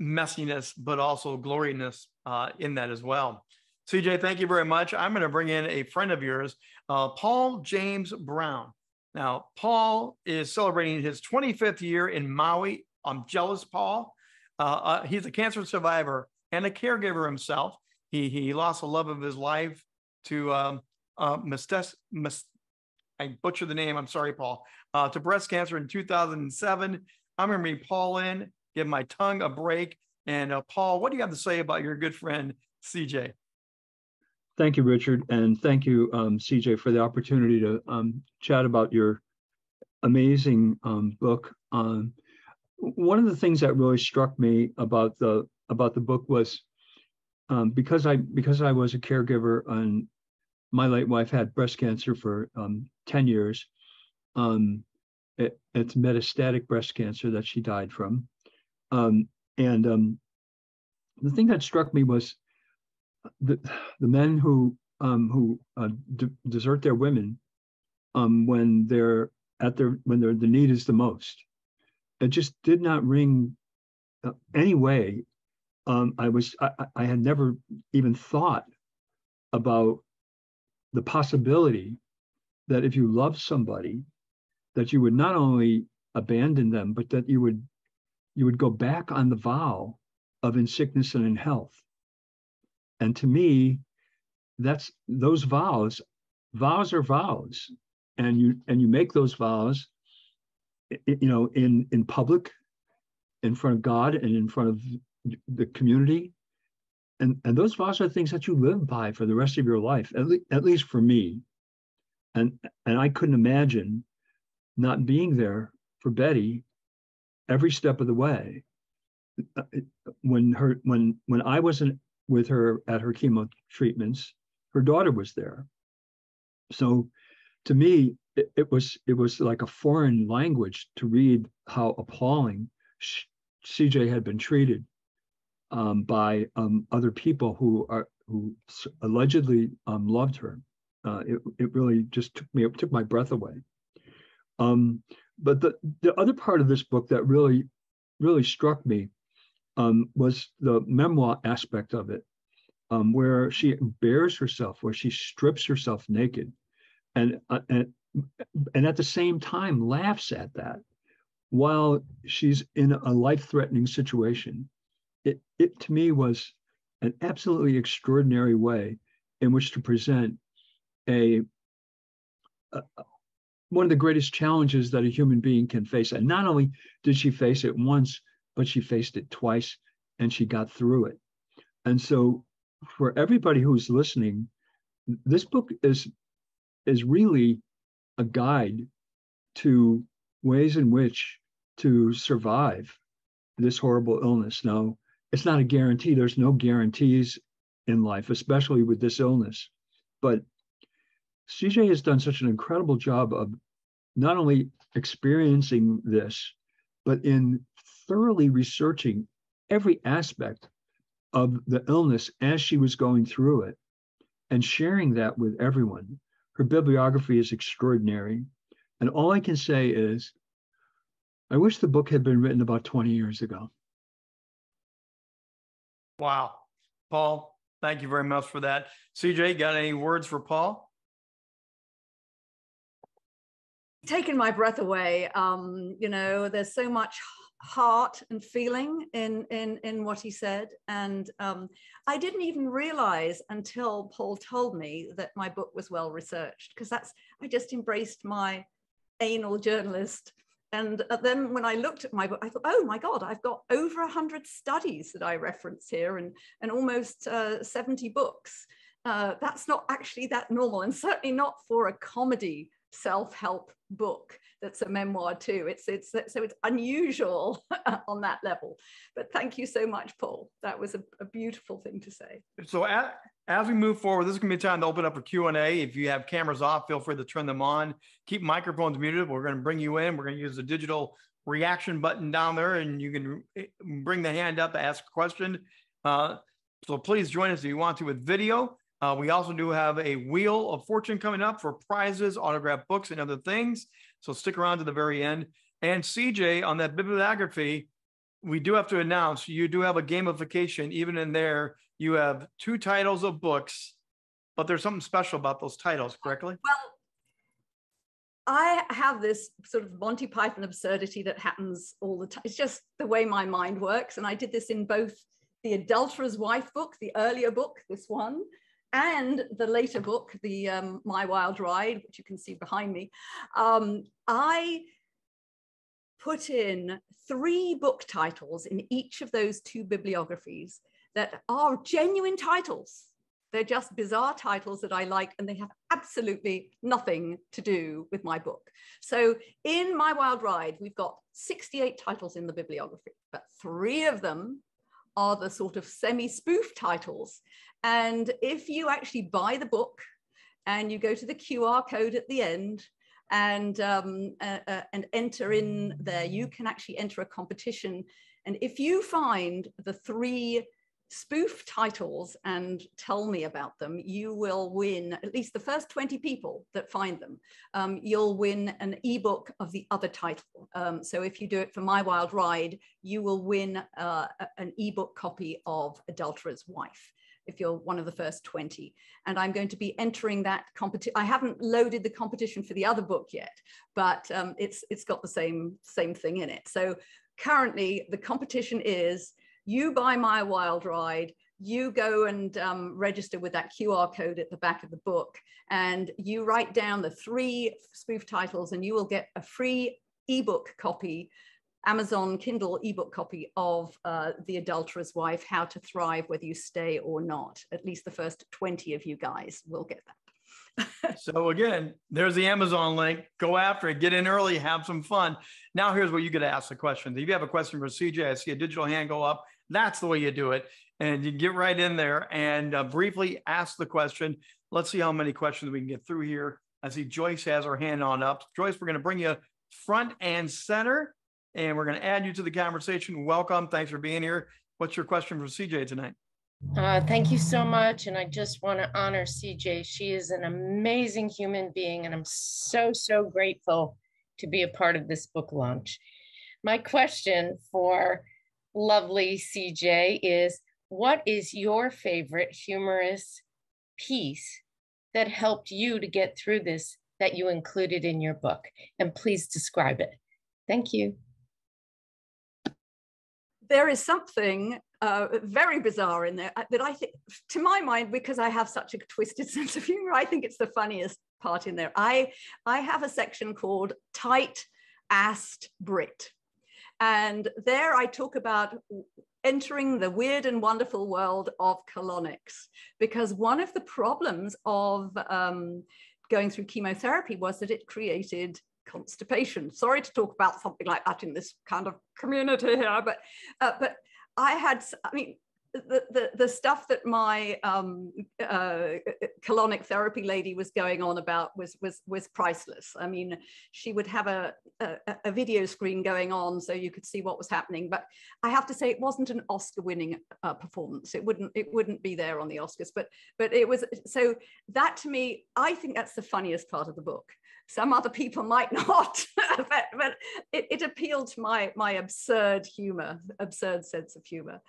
messiness, but also gloriness uh, in that as well. C J, thank you very much. I'm going to bring in a friend of yours, uh, Paul James Brown. Now, Paul is celebrating his twenty-fifth year in Maui. I'm jealous, Paul. Uh, uh, he's a cancer survivor and a caregiver himself. He, he lost the love of his life to um, uh, mistes, mis I butcher the name. I'm sorry, Paul, uh, to breast cancer in two thousand seven. I'm going to bring Paul in, give my tongue a break. And uh, Paul, what do you have to say about your good friend, C J? Thank you, Richard. And thank you, um, C J, for the opportunity to um, chat about your amazing um, book. Um, one of the things that really struck me about the about the book was um, because I because I was a caregiver and my late wife had breast cancer for um, ten years. Um, it, it's metastatic breast cancer that she died from. Um, and um, the thing that struck me was The, the men who um, who uh, de desert their women um, when they're at their when they're, the need is the most. It just did not ring uh, any way. Um, I was I, I had never even thought about the possibility that if you love somebody, that you would not only abandon them, but that you would you would go back on the vow of in sickness and in health. And to me, that's those vows, vows are vows. And you and you make those vows, you know, in, in public, in front of God and in front of the community. And, and those vows are things that you live by for the rest of your life, at, le at least for me. And, and I couldn't imagine not being there for Betty every step of the way. When, her, when, when I wasn't with her at her chemo treatments, her daughter was there. So to me, it, it was it was like a foreign language to read how appalling C J had been treated um, by um, other people who are who allegedly um, loved her. Uh, it it really just took me it took my breath away. Um, but the the other part of this book that really really struck me Um, was the memoir aspect of it, um, where she bears herself, where she strips herself naked, and uh, and and at the same time laughs at that, while she's in a life-threatening situation. It it to me was an absolutely extraordinary way in which to present a, a one of the greatest challenges that a human being can face. And not only did she face it once, but she faced it twice and she got through it. And so for everybody who's listening, this book is, is really a guide to ways in which to survive this horrible illness. Now, it's not a guarantee. There's no guarantees in life, especially with this illness. But C J has done such an incredible job of not only experiencing this, but in thoroughly researching every aspect of the illness as she was going through it and sharing that with everyone. Her bibliography is extraordinary. And all I can say is, I wish the book had been written about twenty years ago. Wow. Paul, thank you very much for that. C J, got any words for Paul? Taken my breath away. Um, you know, there's so much heart and feeling in in in what he said, and um I didn't even realize until Paul told me that my book was well researched, because that's I just embraced my anal journalist. And then when I looked at my book, I thought, oh my God, I've got over a hundred studies that I reference here, and and almost uh, seventy books. Uh, that's not actually that normal, and certainly not for a comedy self-help book that's a memoir too. It's it's so it's unusual on that level. But thank you so much, Paul. That was a, a beautiful thing to say. So as, as we move forward, this is gonna be time to open up for Q and A. If you have cameras off, feel free to turn them on. Keep microphones muted. We're gonna bring you in. We're gonna use the digital reaction button down there, and you can bring the hand up to ask a question. Uh, so please join us if you want to with video. Uh, we also do have a Wheel of Fortune coming up for prizes, autographed books, and other things. So stick around to the very end. And C J, on that bibliography, we do have to announce you do have a gamification. Even in there, you have two titles of books, but there's something special about those titles, correctly? Well, I have this sort of Monty Python absurdity that happens all the time. It's just the way my mind works. And I did this in both the Adulterer's Wife book, the earlier book, this one, and the later book, the um, My Wild Ride, which you can see behind me. Um, I put in three book titles in each of those two bibliographies that are genuine titles. They're just bizarre titles that I like, and they have absolutely nothing to do with my book. So in My Wild Ride, we've got sixty-eight titles in the bibliography, but three of them are the sort of semi-spoof titles. And if you actually buy the book and you go to the Q R code at the end and, um, uh, uh, and enter in there, you can actually enter a competition. And if you find the three spoof titles and tell me about them, you will win, at least the first twenty people that find them, um, you'll win an ebook of the other title. Um, so if you do it for My Wild Ride, you will win uh, an ebook copy of Adulterer's Wife, if you're one of the first twenty. And I'm going to be entering that competition. I haven't loaded the competition for the other book yet, but um, it's it's got the same, same thing in it. So currently the competition is, you buy My Wild Ride, you go and um, register with that Q R code at the back of the book, and you write down the three spoof titles, and you will get a free ebook copy, Amazon Kindle ebook copy of uh, The Adulterer's Wife, How to Thrive Whether You Stay or Not. At least the first twenty of you guys will get that. So again, there's the Amazon link. Go after it, get in early, have some fun. Now here's where you get to ask the questions. If you have a question for C J, I see a digital hand go up. That's the way you do it. And you get right in there and uh, briefly ask the question. Let's see how many questions we can get through here. I see Joyce has her hand on up. Joyce, we're going to bring you front and center, and we're going to add you to the conversation. Welcome. Thanks for being here. What's your question for C J tonight? Uh, thank you so much. And I just want to honor C J. She is an amazing human being, and I'm so, so grateful to be a part of this book launch. My question for lovely C J is, what is your favorite humorous piece that helped you to get through this that you included in your book? And please describe it. Thank you. There is something uh, very bizarre in there that I think, to my mind, because I have such a twisted sense of humor, I think it's the funniest part in there. I, I have a section called Tight-Assed Brit. And there I talk about entering the weird and wonderful world of colonics, because one of the problems of um, going through chemotherapy was that it created constipation. Sorry to talk about something like that in this kind of community here, but uh, but I had, I mean, the, the, the stuff that my um, uh, colonic therapy lady was going on about was, was, was priceless. I mean, she would have a, a, a video screen going on so you could see what was happening. But I have to say, it wasn't an Oscar-winning uh, performance. It wouldn't, it wouldn't be there on the Oscars. But, but it was, so that to me, I think that's the funniest part of the book. Some other people might not, but, but it, it appealed to my, my absurd humor, absurd sense of humor.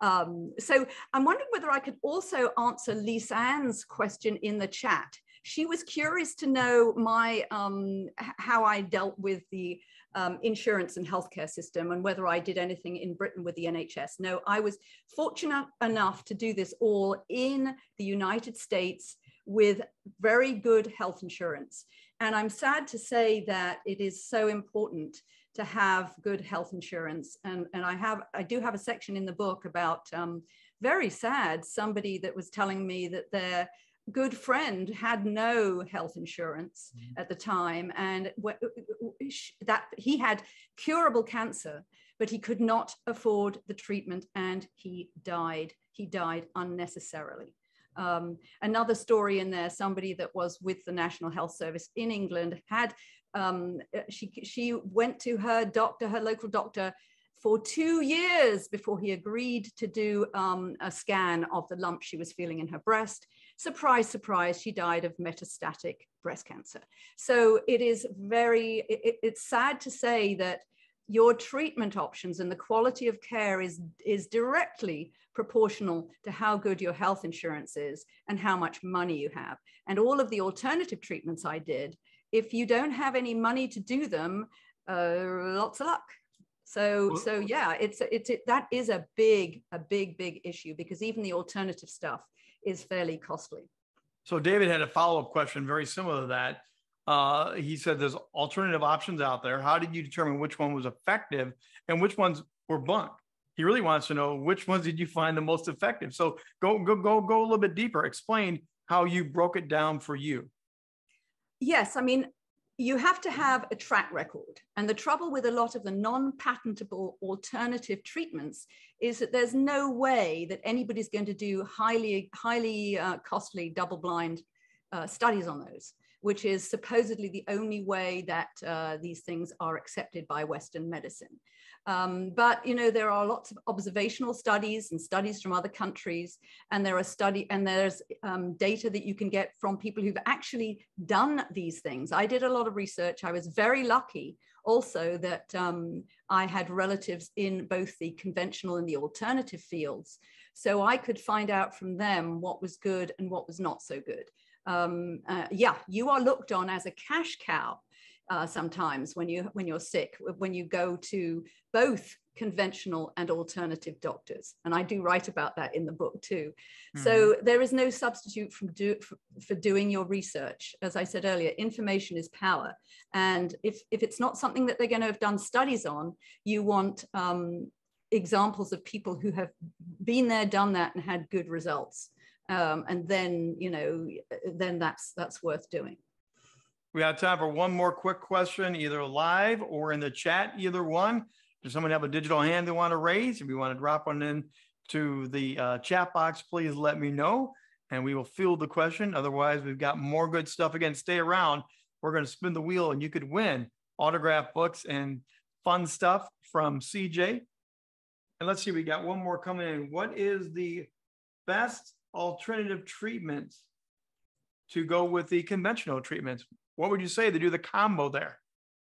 Um, so I'm wondering whether I could also answer Lisa Ann's question in the chat. She was curious to know my, um, how I dealt with the um, insurance and healthcare system, and whether I did anything in Britain with the N H S. No, I was fortunate enough to do this all in the United States with very good health insurance. And I'm sad to say that it is so important to have good health insurance. And, and I have, I do have a section in the book about, um, very sad, somebody that was telling me that their good friend had no health insurance mm-hmm. at the time. And that he had curable cancer, but he could not afford the treatment, and he died. He died unnecessarily. Um, another story in there, somebody that was with the National Health Service in England had, um, she, she went to her doctor, her local doctor, for two years before he agreed to do um, a scan of the lump she was feeling in her breast. surprise, surprise, she died of metastatic breast cancer. So it is very, it, it's sad to say that your treatment options and the quality of care is, is directly proportional to how good your health insurance is and how much money you have. And all of the alternative treatments I did, if you don't have any money to do them, uh, lots of luck. So, so yeah, it's, it's, it, that is a big, a big, big issue, because even the alternative stuff is fairly costly. So David had a follow-up question very similar to that. Uh, he said, there's alternative options out there. How did you determine which one was effective and which ones were bunk? He really wants to know which ones did you find the most effective? So go, go, go, go a little bit deeper. Explain how you broke it down for you. Yes. I mean, you have to have a track record. And the trouble with a lot of the non-patentable alternative treatments is that there's no way that anybody's going to do highly, highly uh, costly double-blind uh, studies on those, which is supposedly the only way that uh, these things are accepted by Western medicine. Um, but, you know, there are lots of observational studies and studies from other countries, and there are study and there's um, data that you can get from people who've actually done these things. I did a lot of research. I was very lucky also that um, I had relatives in both the conventional and the alternative fields. So I could find out from them what was good and what was not so good. Um, uh, yeah, you are looked on as a cash cow uh, sometimes when you when you're sick, when you go to both conventional and alternative doctors, and I do write about that in the book too. Mm-hmm. So there is no substitute from do, for, for doing your research. As I said earlier, information is power, and if if it's not something that they're going to have done studies on, you want um, examples of people who have been there, done that, and had good results. Um, and then, you know, then that's, that's worth doing. We have time for one more quick question, either live or in the chat, either one. Does someone have a digital hand they want to raise? If you want to drop one in to the uh, chat box, please let me know and we will field the question. Otherwise, we've got more good stuff. Again, stay around. We're going to spin the wheel and you could win autograph books and fun stuff from C J. And let's see, we got one more coming in. What is the best alternative treatments to go with the conventional treatments? What would you say to do the combo there?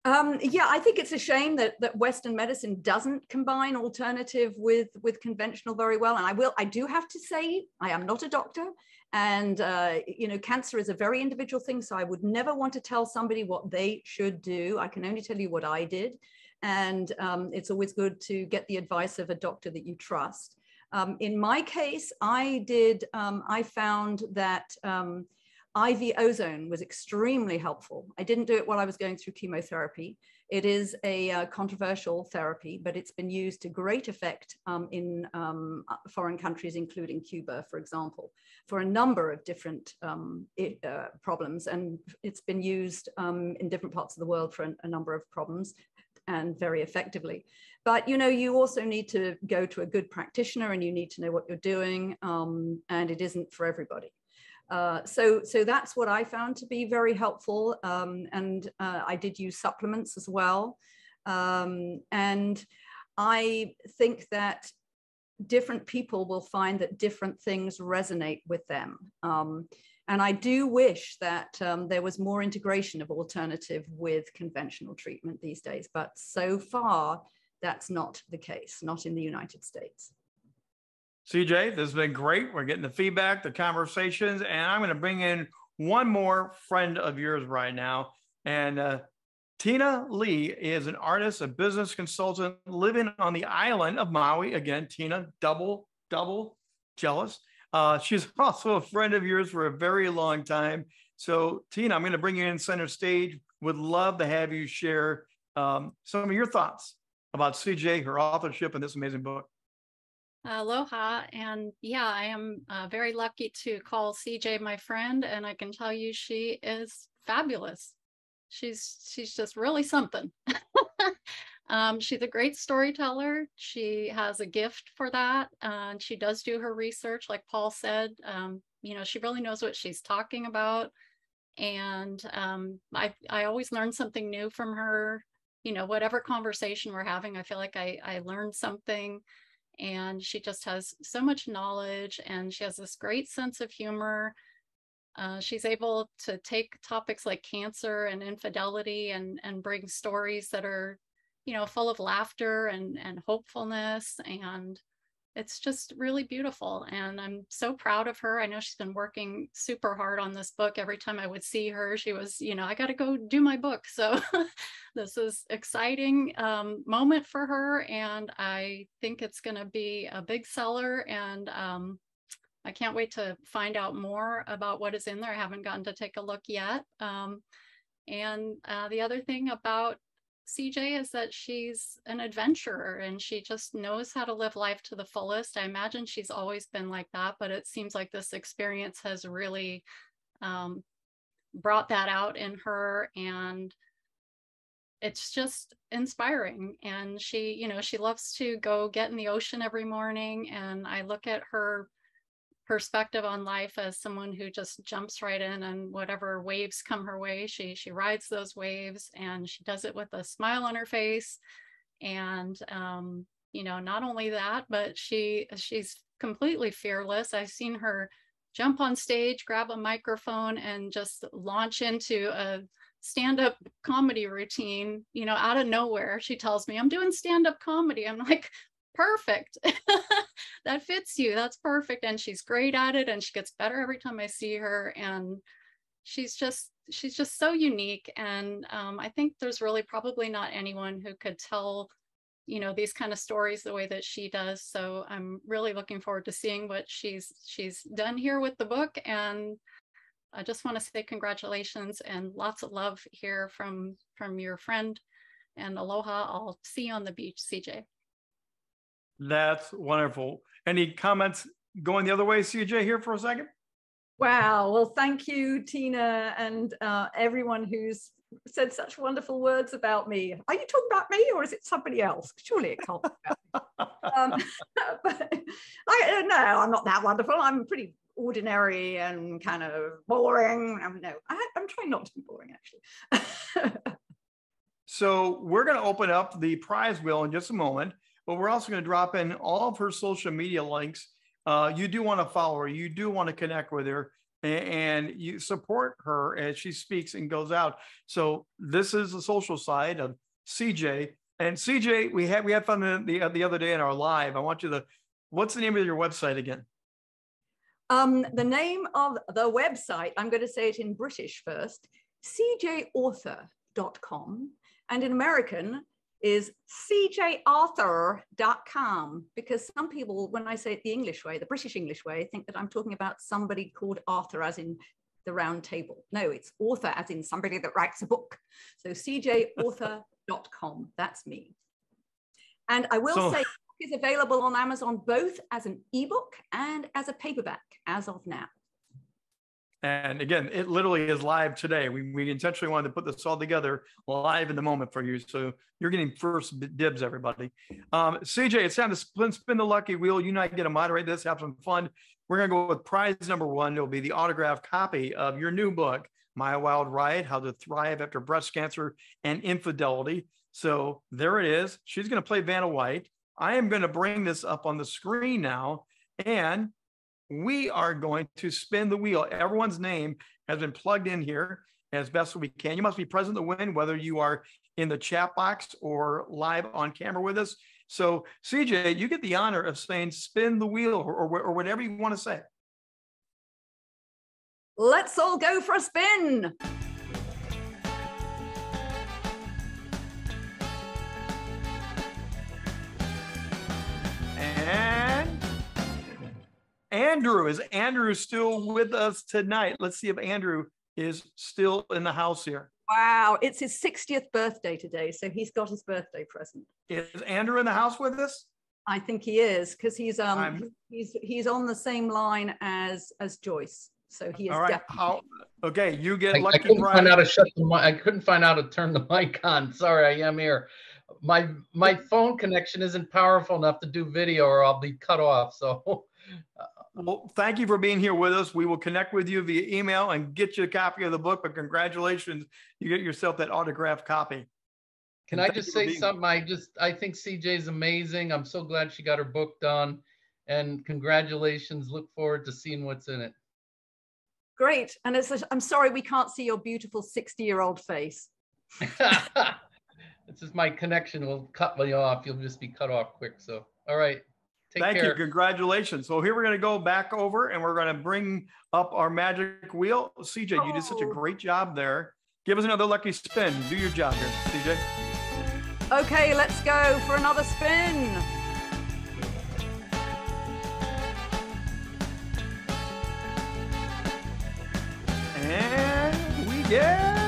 Um, yeah, I think it's a shame that that Western medicine doesn't combine alternative with with conventional very well. And I will, I do have to say, I am not a doctor, and uh, you know, cancer is a very individual thing. So I would never want to tell somebody what they should do. I can only tell you what I did, and um, it's always good to get the advice of a doctor that you trust. Um, in my case, I did, um, I found that um, I V ozone was extremely helpful. I didn't do it while I was going through chemotherapy. It is a uh, controversial therapy, but it's been used to great effect um, in um, foreign countries, including Cuba, for example, for a number of different um, it, uh, problems. And it's been used um, in different parts of the world for an, a number of problems, and very effectively. But, you know, you also need to go to a good practitioner and you need to know what you're doing, um, and it isn't for everybody. Uh, so, so that's what I found to be very helpful. Um, and uh, I did use supplements as well. Um, and I think that different people will find that different things resonate with them. Um, and I do wish that um, there was more integration of alternative with conventional treatment these days, but so far, that's not the case, not in the United States. C J, this has been great. We're getting the feedback, the conversations, and I'm going to bring in one more friend of yours right now. And uh, Tina Lee is an artist, a business consultant living on the island of Maui. Again, Tina, double, double jealous. Uh, she's also a friend of yours for a very long time. So Tina, I'm going to bring you in center stage. Would love to have you share um, some of your thoughts about C J, her authorship, and this amazing book. Aloha, and yeah, I am uh, very lucky to call C J my friend, and I can tell you she is fabulous. She's she's just really something. um, she's a great storyteller. She has a gift for that, uh, and she does do her research, like Paul said. Um, you know, she really knows what she's talking about, and um, I I always learn something new from her. You know, whatever conversation we're having, I feel like I, I learned something, and she just has so much knowledge, and she has this great sense of humor. Uh, she's able to take topics like cancer and infidelity and, and bring stories that are, you know, full of laughter and, and hopefulness. And it's just really beautiful. And I'm so proud of her. I know she's been working super hard on this book. Every time I would see her, she was, you know, I got to go do my book. So this is exciting um, moment for her. And I think it's going to be a big seller. And um, I can't wait to find out more about what is in there. I haven't gotten to take a look yet. Um, and uh, the other thing about C J is that she's an adventurer and she just knows how to live life to the fullest. I imagine she's always been like that, but it seems like this experience has really um, brought that out in her, and it's just inspiring. And she, you know, she loves to go get in the ocean every morning, and I look at her perspective on life as someone who just jumps right in, and whatever waves come her way, she she rides those waves, and she does it with a smile on her face. And um, you know, not only that, but she she's completely fearless. I've seen her jump on stage, grab a microphone, and just launch into a stand-up comedy routine, you know, out of nowhere. She tells me, "I'm doing stand-up comedy." I'm like, perfect. That fits you. That's perfect. And she's great at it, and she gets better every time I see her. And she's just, she's just so unique. And um, I think there's really probably not anyone who could tell, you know, these kind of stories the way that she does. So I'm really looking forward to seeing what she's, she's done here with the book. And I just want to say congratulations and lots of love here from, from your friend, and aloha. I'll see you on the beach, C J. That's wonderful. Any comments going the other way, C J, here for a second? Wow. Well, thank you, Tina, and uh, everyone who's said such wonderful words about me. Are you talking about me, or is it somebody else? Surely it can't be about me. Um, but I don't know. I'm not that wonderful. I'm pretty ordinary and kind of boring. I mean, no, I, I'm trying not to be boring, actually. So we're going to open up the prize wheel in just a moment. But we're also going to drop in all of her social media links. Uh, you do want to follow her. You do want to connect with her, and, and you support her as she speaks and goes out. So this is the social side of C J. And C J, we had we had fun the, the other day in our live. I want you to, what's the name of your website again? Um, the name of the website, I'm going to say it in British first, c j author dot com, and in American, is c j author dot com, because some people, when I say it the English way, the British English way, think that I'm talking about somebody called Arthur as in the round table. No, it's author as in somebody that writes a book. So c j author dot com, that's me. And I will so, say it is available on Amazon both as an ebook and as a paperback as of now. And again, it literally is live today. We, we intentionally wanted to put this all together live in the moment for you. So you're getting first dibs, everybody. Um, C J, it's time to spin, spin the lucky wheel. You and I get to moderate this, have some fun. We're going to go with prize number one. It'll be the autographed copy of your new book, My Wild Ride: How to Thrive After Breast Cancer and Infidelity. So there it is. She's going to play Vanna White. I am going to bring this up on the screen now. And we are going to spin the wheel. Everyone's name has been plugged in here as best we can. You must be present to win, whether you are in the chat box or live on camera with us. So C J, you get the honor of saying spin the wheel, or, or, or whatever you want to say. Let's all go for a spin. Andrew, is Andrew still with us tonight? Let's see if Andrew is still in the house here. Wow, it's his sixtieth birthday today, so he's got his birthday present. Is Andrew in the house with us? I think he is, because he's um I'm... he's he's on the same line as as Joyce, so he is. All right. Definitely... How... Okay, you get I, lucky. I couldn't Brian. find out to shut the mic. I couldn't find out to turn the mic on. Sorry, I am here. My my phone connection isn't powerful enough to do video, or I'll be cut off. So. Uh, Well, thank you for being here with us. We will connect with you via email and get you a copy of the book, but congratulations, you get yourself that autographed copy. Can I just say something? I just, I think C J's amazing. I'm so glad she got her book done, and congratulations. Look forward to seeing what's in it. great. And it's like, I'm sorry, we can't see your beautiful sixty year old face. This is my connection will cut me off. You'll just be cut off quick. So, all right. Take Thank care. you. Congratulations. So here we're going to go back over and we're going to bring up our magic wheel. C J, oh. you did such a great job there. Give us another lucky spin. Do your job here, C J. Okay, let's go for another spin. And we get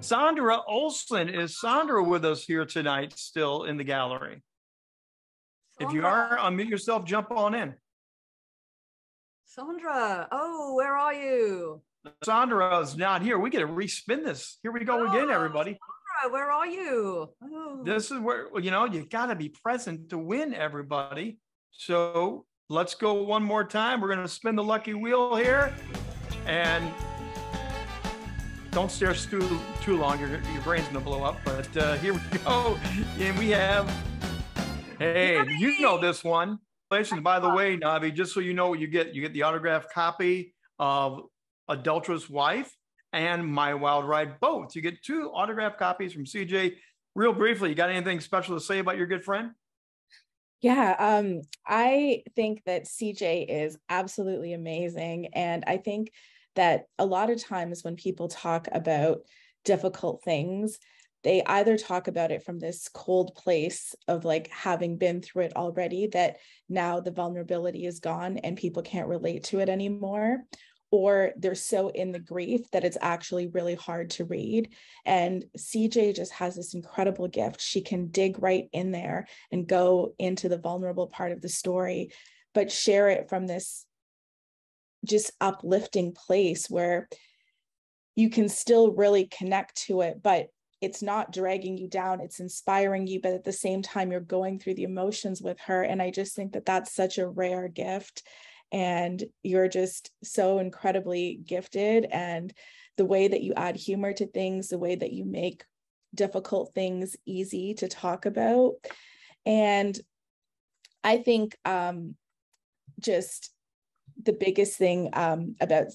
Sandra Olson. Is Sandra with us here tonight still in the gallery? Sandra. If you are, unmute yourself, jump on in. Sandra, oh, where are you? Sandra is not here. We get to respin this. Here we go oh, again, everybody. Sandra, where are you? Oh. This is where, you know, you got to be present to win, everybody. So let's go one more time. We're going to spin the lucky wheel here. And don't stare too, too long. Your, your brain's going to blow up. But uh, here we go. And we have... Hey, Navi. You know this one. Congratulations, by the way, Navi, just so you know what you get. You get the autographed copy of Adulterer's Wife and My Wild Ride, both. You get two autographed copies from C J. Real briefly, you got anything special to say about your good friend? Yeah, um, I think that C J is absolutely amazing. And I think that a lot of times when people talk about difficult things, they either talk about it from this cold place of like having been through it already, that now the vulnerability is gone and people can't relate to it anymore, or they're so in the grief that it's actually really hard to read. And C J just has this incredible gift. She can dig right in there and go into the vulnerable part of the story, but share it from this just uplifting place where you can still really connect to it, but it's not dragging you down. It's inspiring you, but at the same time, you're going through the emotions with her. And I just think that that's such a rare gift. And you're just so incredibly gifted. And the way that you add humor to things, the way that you make difficult things easy to talk about. And I think um, just the biggest thing um, about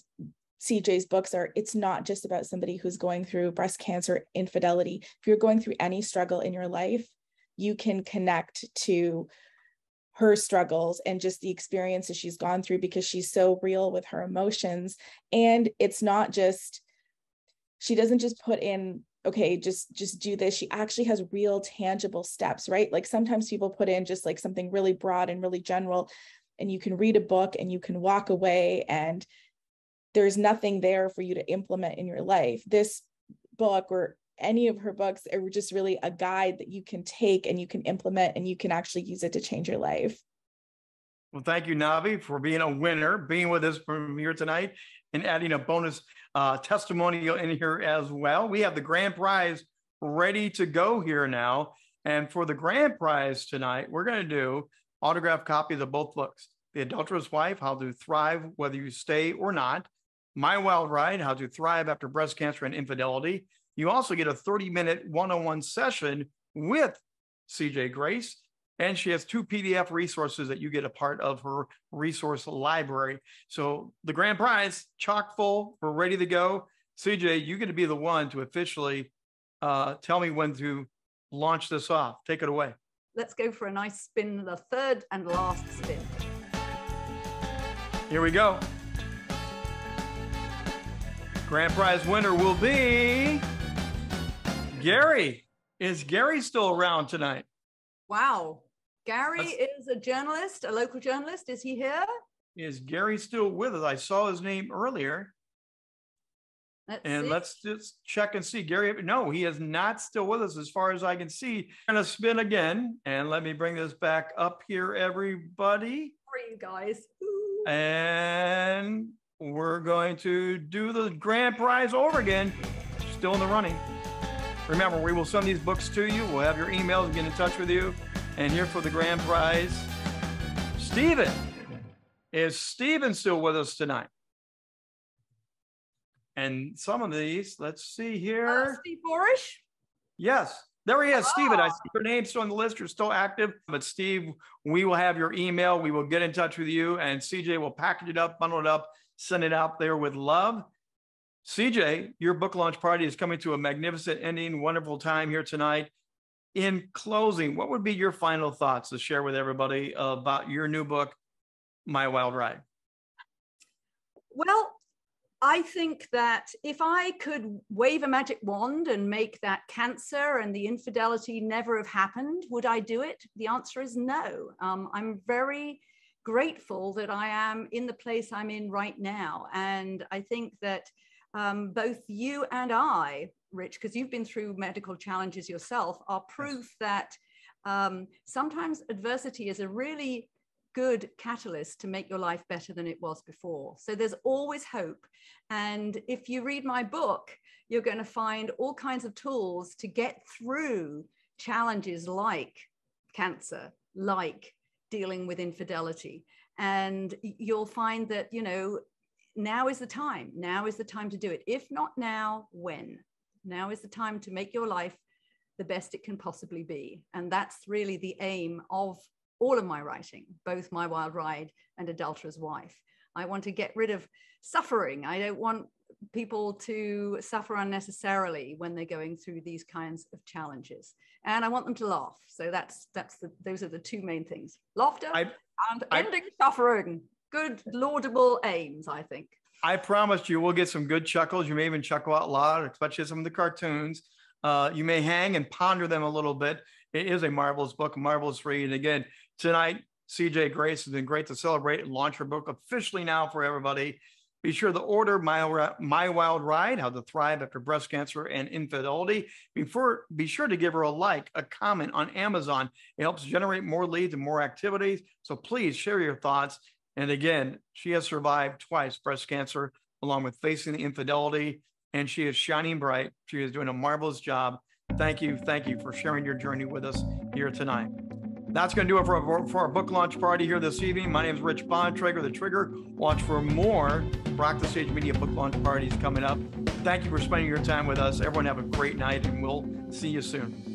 C J's books are, it's not just about somebody who's going through breast cancer, infidelity. If you're going through any struggle in your life, you can connect to her struggles and just the experiences she's gone through, because she's so real with her emotions. And it's not just, she doesn't just put in, okay, just, just do this. She actually has real tangible steps, right? Like sometimes people put in just like something really broad and really general, and you can read a book and you can walk away and there's nothing there for you to implement in your life. This book or any of her books are just really a guide that you can take and you can implement and you can actually use it to change your life. Well, thank you, Navi, for being a winner, being with us from here tonight and adding a bonus uh, testimonial in here as well. We have the grand prize ready to go here now. And for the grand prize tonight, we're going to do autographed copies of both books. The Adulterer's Wife, How to Thrive Whether You Stay or Not. My Wild Ride, How to Thrive After Breast Cancer and Infidelity. You also get a thirty minute one-on-one session with C J Grace, and she has two P D F resources that you get a part of her resource library. So the grand prize, chock full, we're ready to go. C J, you get to be the one to officially uh, tell me when to launch this off. Take it away. Let's go for a nice spin, the third and last spin. Here we go. Grand prize winner will be Gary. Is Gary still around tonight? Wow. Gary That's... is a journalist, a local journalist. Is he here? Is Gary still with us? I saw his name earlier. Let's and see. Let's just check and see. Gary, no, he is not still with us as far as I can see. I'm going to spin again. And let me bring this back up here, everybody. How are you guys? Ooh. And... we're going to do the grand prize over again. Still in the running. Remember, we will send these books to you. We'll have your emails, get in touch with you. And here for the grand prize, Stephen. Is Stephen still with us tonight? And some of these, let's see here. Uh, Steve Borish? Yes. There he is, oh. Stephen. I see your name still on the list. You're still active. But Steve, we will have your email. We will get in touch with you. And C J will package it up, bundle it up, send it out there with love. C J, your book launch party is coming to a magnificent ending, wonderful time here tonight. In closing, what would be your final thoughts to share with everybody about your new book, My Wild Ride? Well, I think that if I could wave a magic wand and make that cancer and the infidelity never have happened, would I do it? The answer is no. Um, I'm very grateful that I am in the place I'm in right now. And I think that um, both you and I, Rich, because you've been through medical challenges yourself, are proof that um, sometimes adversity is a really good catalyst to make your life better than it was before. So there's always hope. And if you read my book, you're going to find all kinds of tools to get through challenges like cancer, like dealing with infidelity. And you'll find that, you know, now is the time. Now is the time to do it. If not now, when? Now is the time to make your life the best it can possibly be. And that's really the aim of all of my writing, both My Wild Ride and Adulterer's Wife. I want to get rid of suffering. I don't want people to suffer unnecessarily when they're going through these kinds of challenges. And I want them to laugh. So that's, that's the, those are the two main things. Laughter I, and I, ending I, suffering. Good, laudable aims, I think. I promised you we'll get some good chuckles. You may even chuckle out loud, especially some of the cartoons. Uh, you may hang and ponder them a little bit. It is a marvelous book, marvelous read. And again, tonight, C J. Grace has been great to celebrate and launch her book officially now for everybody. Be sure to order My, My Wild Ride, How to Thrive After Breast Cancer and Infidelity. Before, be sure to give her a like, a comment on Amazon. It helps generate more leads and more activities. So please share your thoughts. And again, she has survived twice breast cancer, along with facing the infidelity, and she is shining bright. She is doing a marvelous job. Thank you. Thank you for sharing your journey with us here tonight. That's going to do it for our, for our book launch party here this evening. My name is Rich Bontrager, The Trigger. Watch for more Rock the Stage Media book launch parties coming up. Thank you for spending your time with us. Everyone have a great night, and we'll see you soon.